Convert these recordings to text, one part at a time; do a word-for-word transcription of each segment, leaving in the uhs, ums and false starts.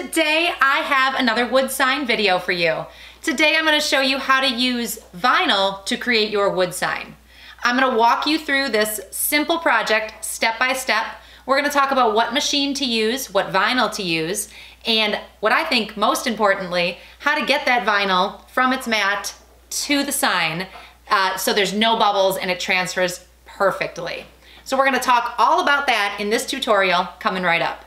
Today I have another wood sign video for you. Today I'm going to show you how to use vinyl to create your wood sign. I'm going to walk you through this simple project step by step. We're going to talk about what machine to use, what vinyl to use, and what I think most importantly, how to get that vinyl from its mat to the sign uh, so there's no bubbles and it transfers perfectly. So we're going to talk all about that in this tutorial coming right up.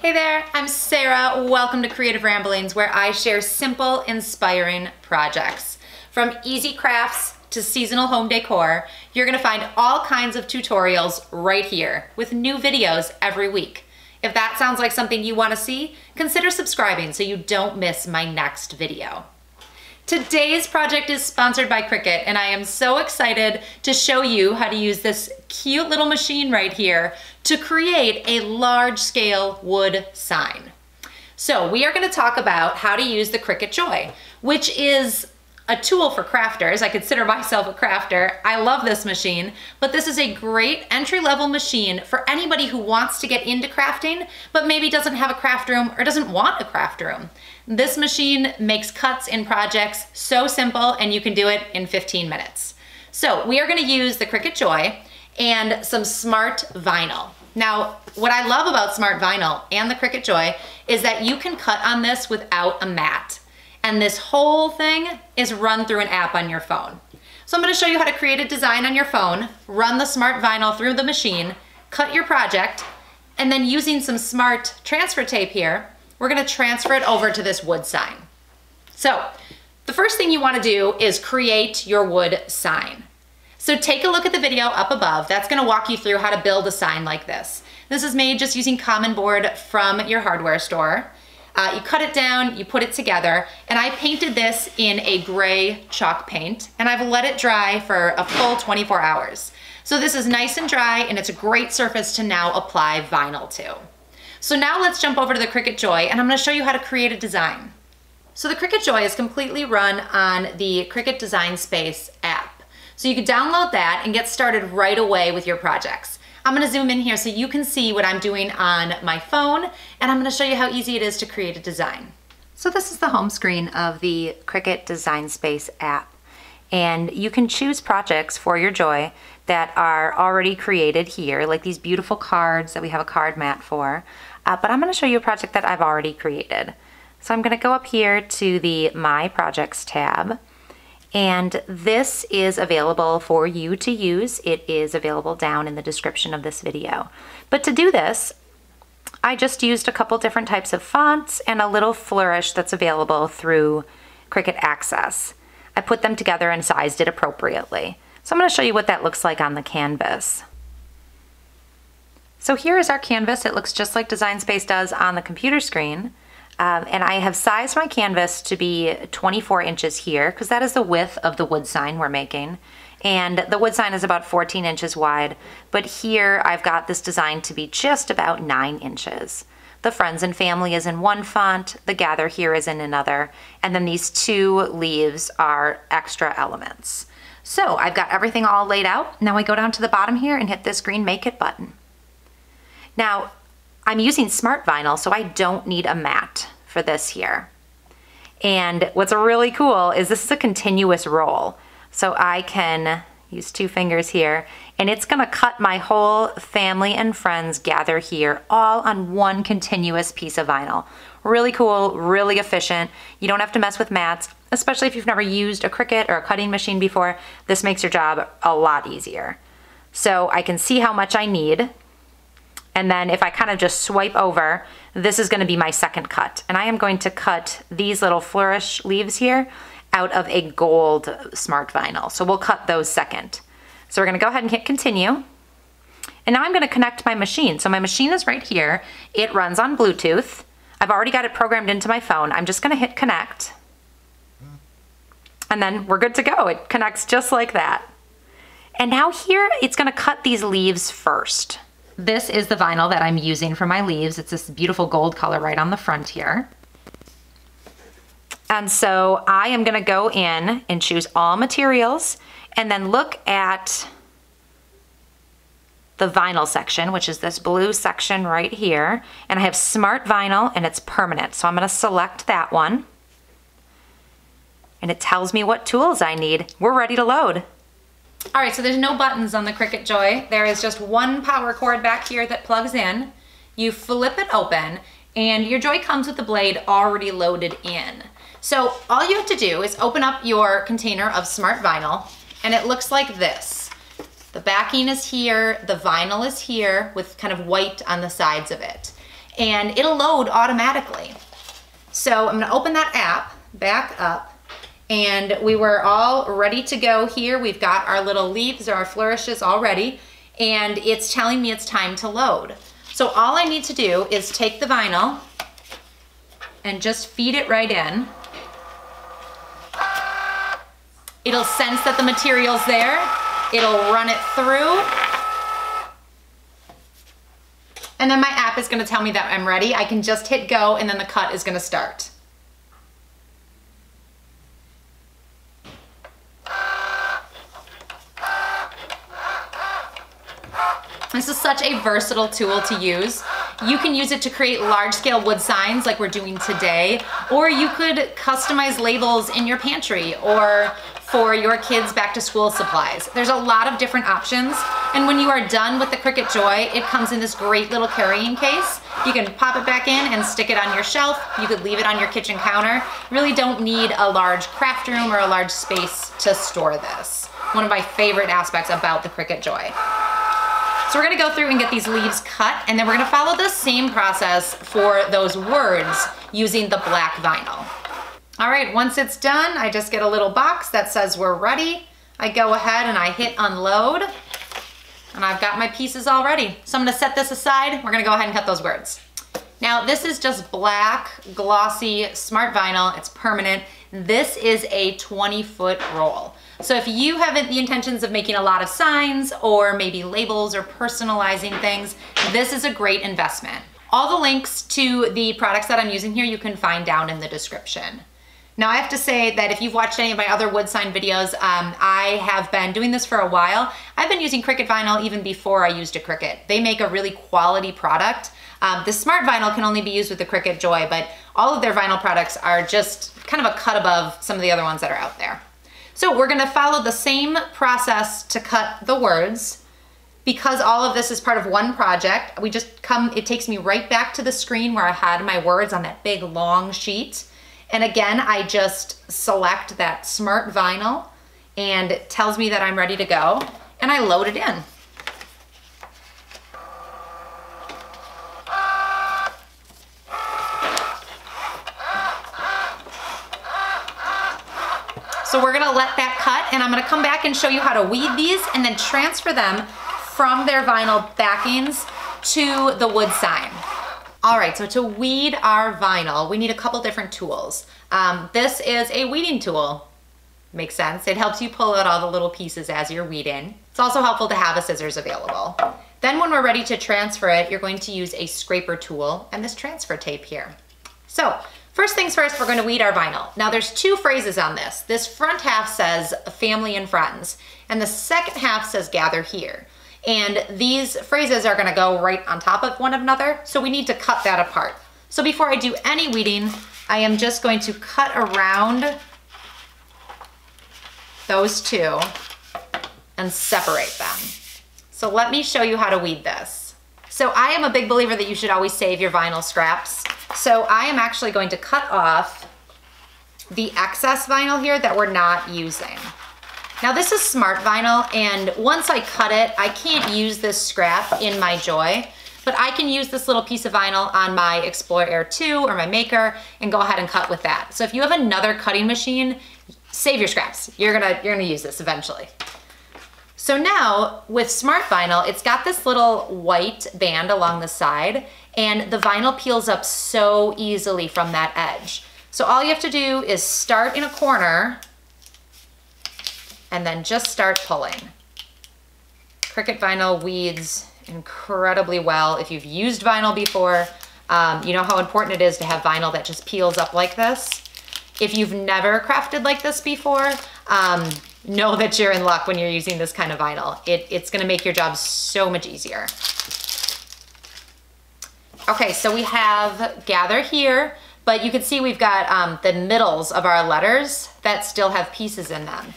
Hey there, I'm Sarah. Welcome to Creative Ramblings, where I share simple, inspiring projects. From easy crafts to seasonal home decor, you're going to find all kinds of tutorials right here with new videos every week. If that sounds like something you want to see, consider subscribing so you don't miss my next video. Today's project is sponsored by Cricut, and I am so excited to show you how to use this cute little machine right here to create a large-scale wood sign. So we are going to talk about how to use the Cricut Joy, which is a tool for crafters. I consider myself a crafter. I love this machine, but this is a great entry-level machine for anybody who wants to get into crafting, but maybe doesn't have a craft room or doesn't want a craft room. This machine makes cuts in projects so simple, and you can do it in fifteen minutes. So we are going to use the Cricut Joy and some Smart Vinyl. Now, what I love about Smart Vinyl and the Cricut Joy is that you can cut on this without a mat. And this whole thing is run through an app on your phone. So I'm going to show you how to create a design on your phone, run the Smart Vinyl through the machine, cut your project, and then using some smart transfer tape here, we're going to transfer it over to this wood sign. So the first thing you want to do is create your wood sign. So take a look at the video up above. That's going to walk you through how to build a sign like this. This is made just using common board from your hardware store. Uh, you cut it down, you put it together, and I painted this in a gray chalk paint, and I've let it dry for a full twenty-four hours. So this is nice and dry, and it's a great surface to now apply vinyl to. So now let's jump over to the Cricut Joy, and I'm going to show you how to create a design. So the Cricut Joy is completely run on the Cricut Design Space app. So you can download that and get started right away with your projects. I'm going to zoom in here so you can see what I'm doing on my phone, and I'm going to show you how easy it is to create a design. So this is the home screen of the Cricut Design Space app, and you can choose projects for your Joy that are already created here, like these beautiful cards that we have a card mat for, uh, but I'm going to show you a project that I've already created. So I'm going to go up here to the My Projects tab. And this is available for you to use. It is available down in the description of this video. But to do this, I just used a couple different types of fonts and a little flourish that's available through Cricut Access. I put them together and sized it appropriately. So I'm going to show you what that looks like on the canvas. So here is our canvas. It looks just like Design Space does on the computer screen. Um, and I have sized my canvas to be twenty-four inches here, because that is the width of the wood sign we're making. And the wood sign is about fourteen inches wide, but here I've got this design to be just about nine inches. The friends and family is in one font, the gather here is in another, and then these two leaves are extra elements. So I've got everything all laid out. Now I go down to the bottom here and hit this green Make It button. Now, I'm using Smart Vinyl, so I don't need a mat for this here. And what's really cool is this is a continuous roll. So I can use two fingers here, and it's gonna cut my whole family and friends gather here all on one continuous piece of vinyl. Really cool, really efficient. You don't have to mess with mats, especially if you've never used a Cricut or a cutting machine before. This makes your job a lot easier. So I can see how much I need. And then if I kind of just swipe over, this is going to be my second cut. And I am going to cut these little flourish leaves here out of a gold Smart Vinyl. So we'll cut those second. So we're going to go ahead and hit continue. And now I'm going to connect my machine. So my machine is right here. It runs on Bluetooth. I've already got it programmed into my phone. I'm just going to hit connect. And then we're good to go. It connects just like that. And now here, it's going to cut these leaves first. This is the vinyl that I'm using for my leaves. It's this beautiful gold color right on the front here. And so I am gonna go in and choose all materials and then look at the vinyl section, which is this blue section right here. And I have Smart Vinyl and it's permanent. So I'm gonna select that one. And it tells me what tools I need. We're ready to load. All right, so there's no buttons on the Cricut Joy. There is just one power cord back here that plugs in. You flip it open and your Joy comes with the blade already loaded in. So all you have to do is open up your container of Smart Vinyl and it looks like this. The backing is here, the vinyl is here with kind of white on the sides of it. And it'll load automatically. So I'm gonna open that app back up and we were all ready to go here. We've got our little leaves or our flourishes already and it's telling me it's time to load. So all I need to do is take the vinyl and just feed it right in. It'll sense that the material's there. It'll run it through. And then my app is gonna tell me that I'm ready. I can just hit go and then the cut is gonna start. This is such a versatile tool to use. You can use it to create large-scale wood signs like we're doing today, or you could customize labels in your pantry or for your kids' back-to-school supplies. There's a lot of different options, and when you are done with the Cricut Joy, it comes in this great little carrying case. You can pop it back in and stick it on your shelf. You could leave it on your kitchen counter. You really don't need a large craft room or a large space to store this. One of my favorite aspects about the Cricut Joy. So we're gonna go through and get these leaves cut, and then we're gonna follow the same process for those words using the black vinyl. All right, once it's done, I just get a little box that says we're ready. I go ahead and I hit unload, and I've got my pieces all ready. So I'm gonna set this aside. We're gonna go ahead and cut those words. Now, this is just black, glossy, Smart Vinyl. It's permanent. This is a twenty foot roll. So if you have the intentions of making a lot of signs or maybe labels or personalizing things, this is a great investment. All the links to the products that I'm using here you can find down in the description. Now I have to say that if you've watched any of my other wood sign videos, um, I have been doing this for a while. I've been using Cricut Vinyl even before I used a Cricut. They make a really quality product. Um, the Smart Vinyl can only be used with the Cricut Joy, but all of their vinyl products are just kind of a cut above some of the other ones that are out there. So we're gonna follow the same process to cut the words. Because all of this is part of one project, we just come, it takes me right back to the screen where I had my words on that big long sheet. And again, I just select that Smart Vinyl and it tells me that I'm ready to go and I load it in. So we're gonna let that cut and I'm gonna come back and show you how to weed these and then transfer them from their vinyl backings to the wood sign. All right, so to weed our vinyl, we need a couple different tools. Um, this is a weeding tool. Makes sense. It helps you pull out all the little pieces as you're weeding. It's also helpful to have a scissors available. Then when we're ready to transfer it, you're going to use a scraper tool and this transfer tape here. So, first things first, we're gonna weed our vinyl. Now there's two phrases on this. This front half says family and friends, and the second half says gather here. And these phrases are gonna go right on top of one another, so we need to cut that apart. So before I do any weeding, I am just going to cut around those two and separate them. So let me show you how to weed this. So I am a big believer that you should always save your vinyl scraps. So I am actually going to cut off the excess vinyl here that we're not using. Now this is Smart Vinyl, and once I cut it, I can't use this scrap in my Joy, but I can use this little piece of vinyl on my Explore Air two or my Maker and go ahead and cut with that. So if you have another cutting machine, save your scraps. You're gonna, you're gonna use this eventually. So now with Smart Vinyl, it's got this little white band along the side, and the vinyl peels up so easily from that edge. So all you have to do is start in a corner and then just start pulling. Cricut Vinyl weeds incredibly well. If you've used vinyl before, um, you know how important it is to have vinyl that just peels up like this. If you've never crafted like this before, um, know that you're in luck when you're using this kind of vinyl. It, it's gonna make your job so much easier. Okay, so we have gather here, but you can see we've got um, the middles of our letters that still have pieces in them.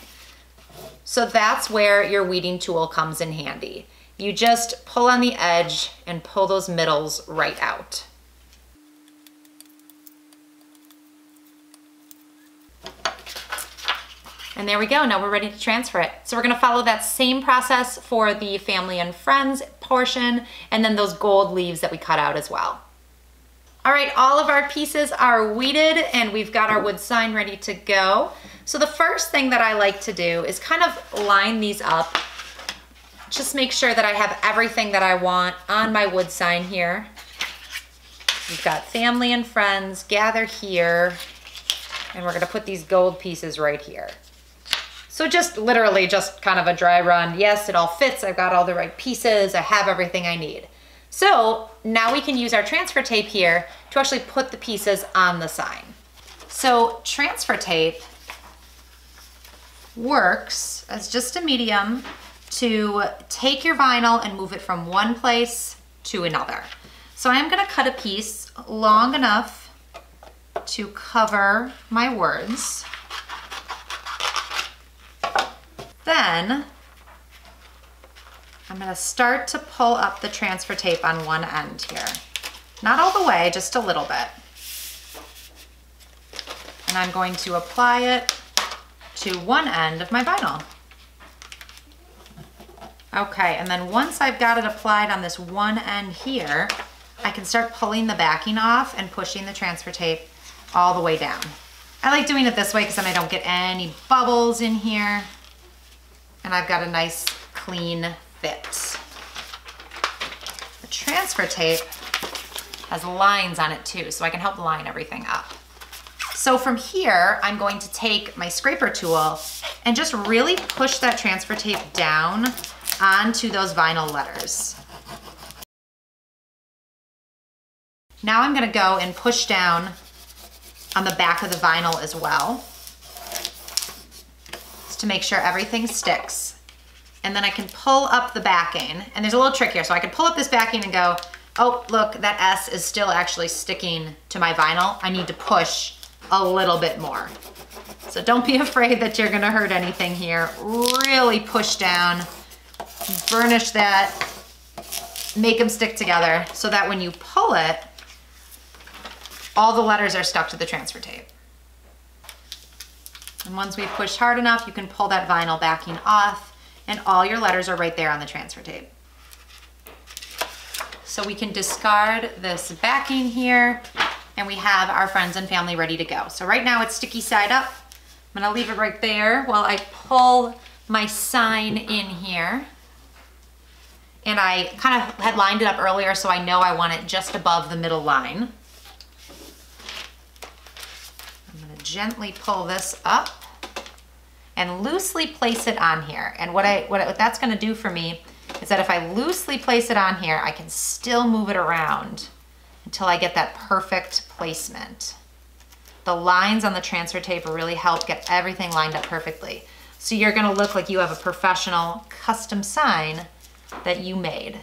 So that's where your weeding tool comes in handy. You just pull on the edge and pull those middles right out. And there we go, now we're ready to transfer it. So we're gonna follow that same process for the family and friends portion, and then those gold leaves that we cut out as well. All right, all of our pieces are weeded and we've got our wood sign ready to go. So the first thing that I like to do is kind of line these up. Just make sure that I have everything that I want on my wood sign here. We've got family and friends, gather here, and we're gonna put these gold pieces right here. So just literally just kind of a dry run. Yes, it all fits. I've got all the right pieces. I have everything I need. So now we can use our transfer tape here to actually put the pieces on the sign. So transfer tape works as just a medium to take your vinyl and move it from one place to another. So I am gonna cut a piece long enough to cover my words. Then I'm gonna start to pull up the transfer tape on one end here. Not all the way, just a little bit. And I'm going to apply it to one end of my vinyl. Okay, and then once I've got it applied on this one end here, I can start pulling the backing off and pushing the transfer tape all the way down. I like doing it this way because then I don't get any bubbles in here. And I've got a nice clean fit. The transfer tape has lines on it too, so I can help line everything up. So from here, I'm going to take my scraper tool and just really push that transfer tape down onto those vinyl letters. Now I'm gonna go and push down on the back of the vinyl as well, to make sure everything sticks. And then I can pull up the backing, and there's a little trick here. So I can pull up this backing and go, oh, look, that S is still actually sticking to my vinyl. I need to push a little bit more. So don't be afraid that you're gonna hurt anything here. Really push down, burnish that, make them stick together so that when you pull it, all the letters are stuck to the transfer tape. And once we push hard enough, you can pull that vinyl backing off and all your letters are right there on the transfer tape. So we can discard this backing here and we have our friends and family ready to go. So right now it's sticky side up. I'm gonna leave it right there while I pull my sign in here. And I kind of had lined it up earlier, so I know I want it just above the middle line. Gently pull this up and loosely place it on here. And what I what, I, what that's gonna do for me is that if I loosely place it on here, I can still move it around until I get that perfect placement. The lines on the transfer tape really help get everything lined up perfectly. So you're gonna look like you have a professional custom sign that you made.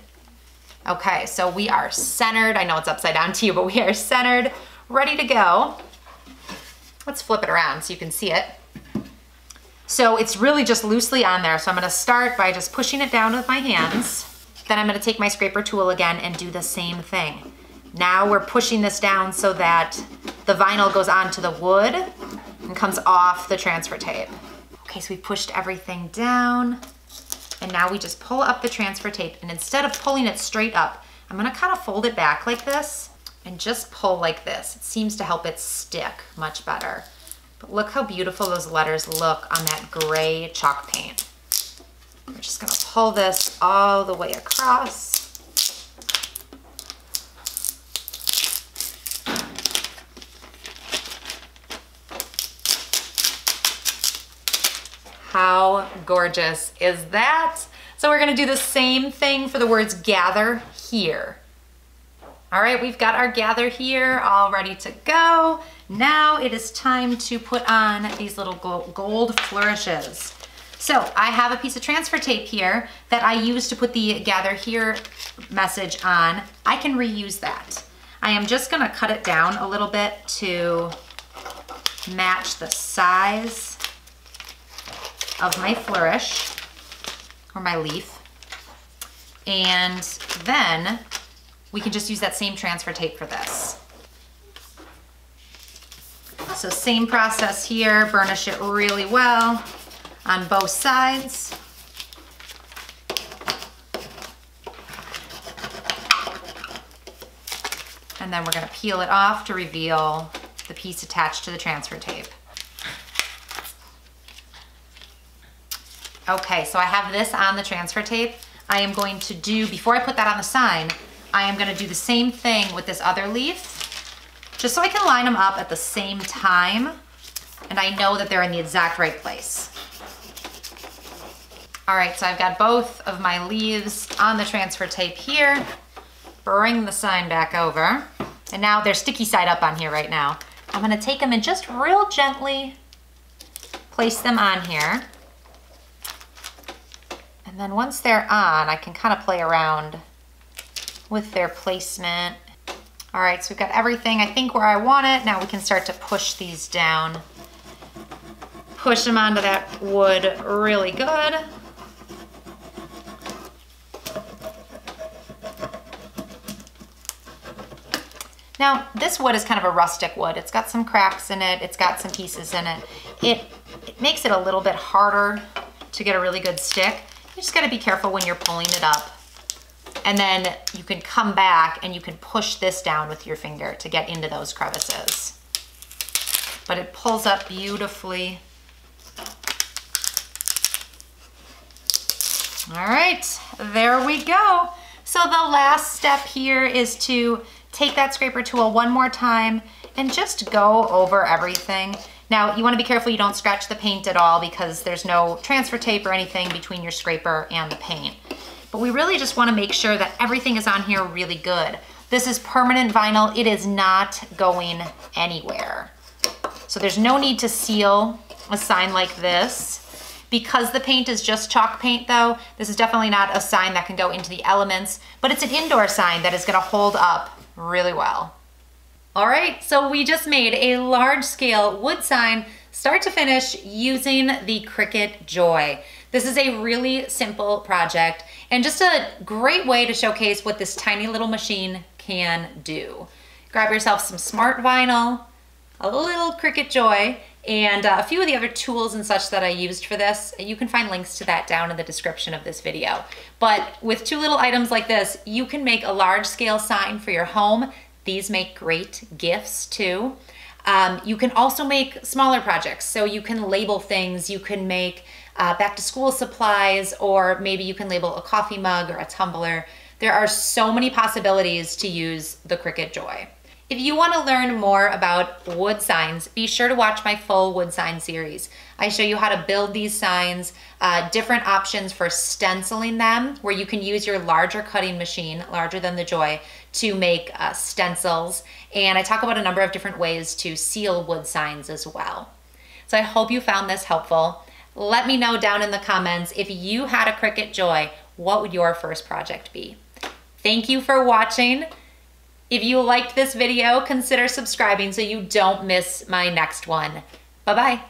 Okay, so we are centered. I know it's upside down to you, but we are centered, ready to go. Let's flip it around so you can see it. So it's really just loosely on there. So I'm gonna start by just pushing it down with my hands. Then I'm gonna take my scraper tool again and do the same thing. Now we're pushing this down so that the vinyl goes onto the wood and comes off the transfer tape. Okay, so we pushed everything down. And now we just pull up the transfer tape. And instead of pulling it straight up, I'm gonna kind of fold it back like this and just pull like this. It seems to help it stick much better. But look how beautiful those letters look on that gray chalk paint. We're just gonna pull this all the way across. How gorgeous is that? So we're gonna do the same thing for the words gather here. All right, we've got our gather here all ready to go. Now it is time to put on these little gold flourishes. So I have a piece of transfer tape here that I use to put the gather here message on. I can reuse that. I am just gonna cut it down a little bit to match the size of my flourish or my leaf. And then we can just use that same transfer tape for this. So same process here, burnish it really well on both sides. And then we're gonna peel it off to reveal the piece attached to the transfer tape. Okay, so I have this on the transfer tape. I am going to do, before I put that on the sign, I am gonna do the same thing with this other leaf, just so I can line them up at the same time, and I know that they're in the exact right place. All right, so I've got both of my leaves on the transfer tape here. Bring the sign back over. And now they're sticky side up on here right now. I'm gonna take them and just real gently place them on here. And then once they're on, I can kind of play around with their placement. All right, so we've got everything, I think, where I want it. Now we can start to push these down. Push them onto that wood really good. Now, this wood is kind of a rustic wood. It's got some cracks in it. It's got some pieces in it. It, it makes it a little bit harder to get a really good stick. You just gotta be careful when you're pulling it up. And then you can come back and you can push this down with your finger to get into those crevices. But it pulls up beautifully. All right, there we go. So the last step here is to take that scraper tool one more time and just go over everything. Now, you wanna be careful you don't scratch the paint at all because there's no transfer tape or anything between your scraper and the paint. But we really just wanna make sure that everything is on here really good. This is permanent vinyl, it is not going anywhere. So there's no need to seal a sign like this. Because the paint is just chalk paint though, this is definitely not a sign that can go into the elements, but it's an indoor sign that is gonna hold up really well. All right, so we just made a large scale wood sign start to finish using the Cricut Joy. This is a really simple project and just a great way to showcase what this tiny little machine can do. Grab yourself some Smart Vinyl, a little Cricut Joy, and a few of the other tools and such that I used for this. You can find links to that down in the description of this video. But with two little items like this, you can make a large scale sign for your home. These make great gifts too. Um, you can also make smaller projects. So you can label things, you can make Uh, back to school supplies, or maybe you can label a coffee mug or a tumbler. There are so many possibilities to use the Cricut Joy. If you want to learn more about wood signs, be sure to watch my full wood sign series. I show you how to build these signs, uh, different options for stenciling them, where you can use your larger cutting machine, larger than the Joy, to make uh, stencils. And I talk about a number of different ways to seal wood signs as well. So I hope you found this helpful. Let me know down in the comments, if you had a Cricut Joy, what would your first project be? Thank you for watching. If you liked this video, consider subscribing so you don't miss my next one. Bye-bye.